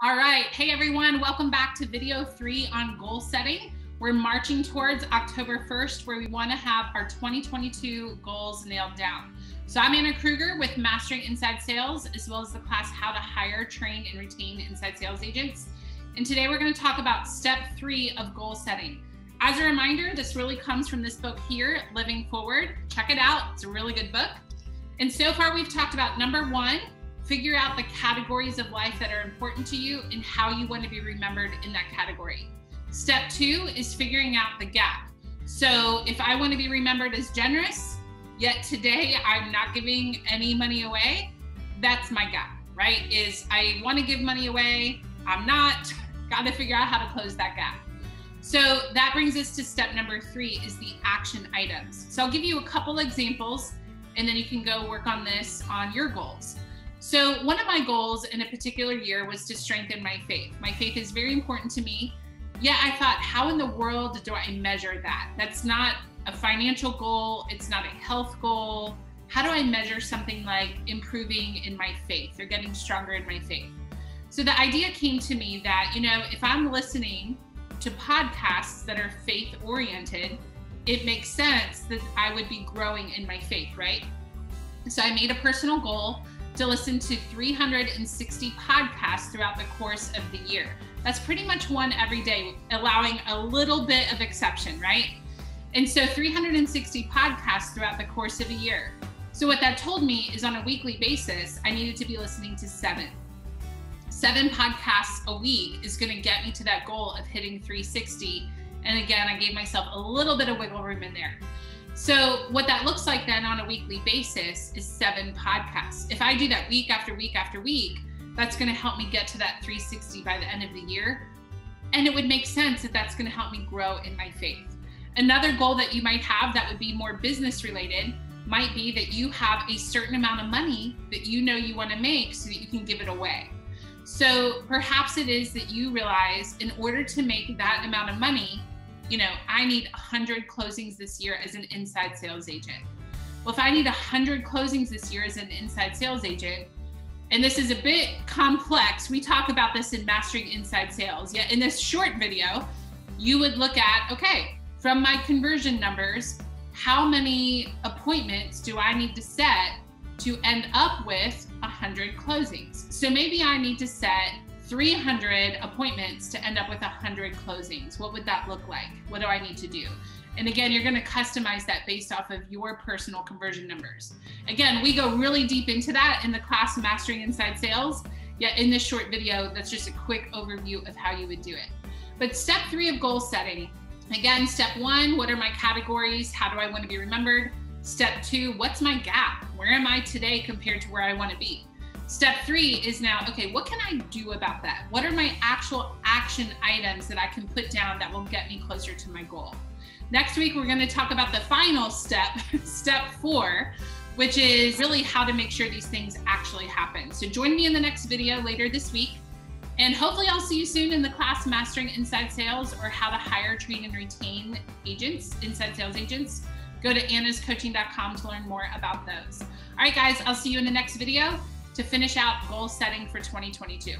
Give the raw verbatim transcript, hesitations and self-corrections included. All right. Hey, everyone. Welcome back to video three on goal setting. We're marching towards October first, where we want to have our twenty twenty-two goals nailed down. So I'm Anna Krueger with Mastering Inside Sales, as well as the class How to Hire, Train and Retain Inside Sales Agents. And today we're going to talk about step three of goal setting. As a reminder, this really comes from this book here, Living Forward. Check it out. It's a really good book. And so far we've talked about number one, figure out the categories of life that are important to you and how you want to be remembered in that category. Step two is figuring out the gap. So if I want to be remembered as generous, yet today I'm not giving any money away, that's my gap, right? Is I want to give money away, I'm not, got to figure out how to close that gap. So that brings us to step number three, is the action items. So I'll give you a couple examples and then you can go work on this on your goals. So one of my goals in a particular year was to strengthen my faith. My faith is very important to me. Yet I thought, how in the world do I measure that? That's not a financial goal. It's not a health goal. How do I measure something like improving in my faith or getting stronger in my faith? So the idea came to me that, you know, if I'm listening to podcasts that are faith oriented, it makes sense that I would be growing in my faith, right? So I made a personal goal to listen to three hundred sixty podcasts throughout the course of the year. That's pretty much one every day, allowing a little bit of exception, right? And so three hundred sixty podcasts throughout the course of a year. So what that told me is on a weekly basis, I needed to be listening to seven. Seven podcasts a week is gonna get me to that goal of hitting three sixty. And again, I gave myself a little bit of wiggle room in there. So what that looks like then on a weekly basis is seven podcasts. If I do that week after week after week, that's going to help me get to that three sixty by the end of the year. And it would make sense that that's going to help me grow in my faith. Another goal that you might have that would be more business related might be that you have a certain amount of money that you know you want to make so that you can give it away. So perhaps it is that you realize in order to make that amount of money, you know, I need one hundred closings this year as an inside sales agent. Well, if I need one hundred closings this year as an inside sales agent, and this is a bit complex, we talk about this in Mastering Inside Sales. Yet in this short video, you would look at, okay, from my conversion numbers, how many appointments do I need to set to end up with one hundred closings? So maybe I need to set three hundred appointments to end up with one hundred closings. What would that look like? What do I need to do? And again, you're going to customize that based off of your personal conversion numbers. Again, we go really deep into that in the class Mastering Inside Sales. Yet in this short video, that's just a quick overview of how you would do it. But step three of goal setting, again, step one, what are my categories? How do I want to be remembered? Step two, what's my gap? Where am I today compared to where I want to be? Step three is now, okay, what can I do about that? What are my actual action items that I can put down that will get me closer to my goal? Next week, we're going to talk about the final step, step four, which is really how to make sure these things actually happen. So join me in the next video later this week, and hopefully I'll see you soon in the class Mastering Inside Sales, or How to Hire, Train, and Retain Agents, Inside Sales Agents. Go to anna's coaching dot com to learn more about those. All right, guys, I'll see you in the next video to finish out goal setting for twenty twenty-two.